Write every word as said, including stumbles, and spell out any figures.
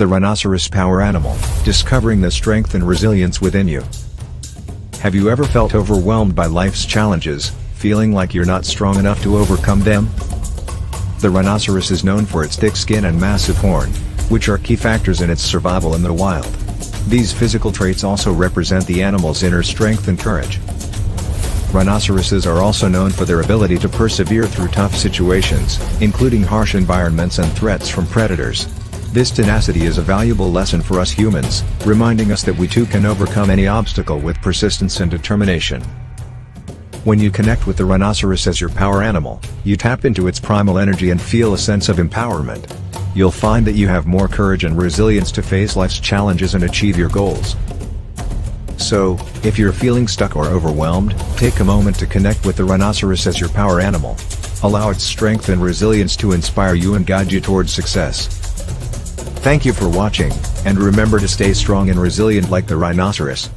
the rhinoceros power animal, discovering the strength and resilience within you. Have you ever felt overwhelmed by life's challenges, feeling like you're not strong enough to overcome them? The rhinoceros is known for its thick skin and massive horn, which are key factors in its survival in the wild. These physical traits also represent the animal's inner strength and courage. Rhinoceroses are also known for their ability to persevere through tough situations, including harsh environments and threats from predators. This tenacity is a valuable lesson for us humans, reminding us that we too can overcome any obstacle with persistence and determination. When you connect with the rhinoceros as your power animal, you tap into its primal energy and feel a sense of empowerment. You'll find that you have more courage and resilience to face life's challenges and achieve your goals. So, if you're feeling stuck or overwhelmed, take a moment to connect with the rhinoceros as your power animal. Allow its strength and resilience to inspire you and guide you towards success. Thank you for watching, and remember to stay strong and resilient like the rhinoceros.